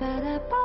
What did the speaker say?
Ba da ba.